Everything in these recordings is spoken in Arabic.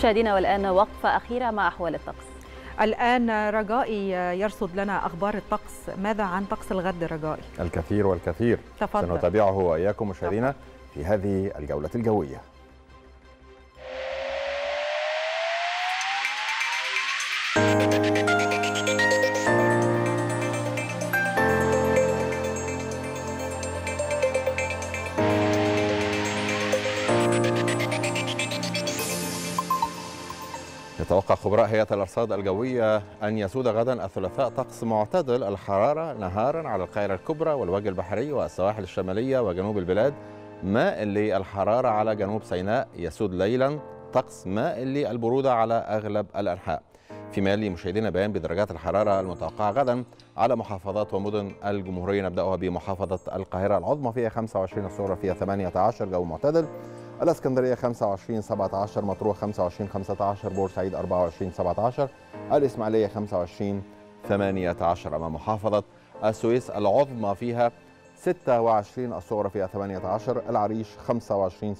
مشاهدينا والآن وقفة أخيرة مع أحوال الطقس. الآن رجائي يرصد لنا أخبار الطقس، ماذا عن طقس الغد رجائي؟ الكثير والكثير، تفضل. سنتابعه وإياكم مشاهدينا في هذه الجولة الجوية. يتوقع خبراء هيئة الأرصاد الجوية أن يسود غدا الثلاثاء طقس معتدل الحرارة نهارا على القاهرة الكبرى والوجه البحري والسواحل الشمالية وجنوب البلاد، مائل للحرارة على جنوب سيناء. يسود ليلا طقس مائل للبرودة على أغلب الأنحاء، فيما يلي مشاهدينا بيان بدرجات الحرارة المتوقعة غدا على محافظات ومدن الجمهورية. نبدأها بمحافظة القاهرة العظمى، فيها 25، الصغرى فيها 18 جو معتدل، الاسكندريه 25 17، مطروح 25 15، بورسعيد 24 17، الاسماعيليه 25 18. اما محافظه السويس العظمى فيها 26، الصغرى فيها 18، العريش 25 17،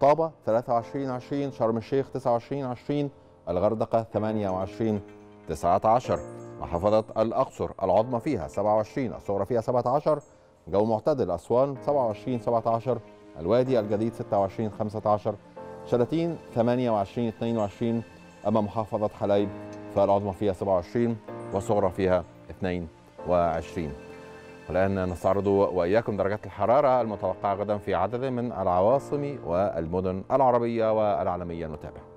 طابه 23 20، شرم الشيخ 29 20، الغردقه 28 19. محافظه الاقصر العظمى فيها 27، الصغرى فيها 17، جو معتدل. اسوان 27 17، الوادي الجديد 26 15، شلاتين 28 22. أما محافظة حلايب فالعظمى فيها 27 والصغرى فيها 22. والآن نستعرض وإياكم درجات الحرارة المتوقعة غدا في عدد من العواصم والمدن العربية والعالمية. نتابع.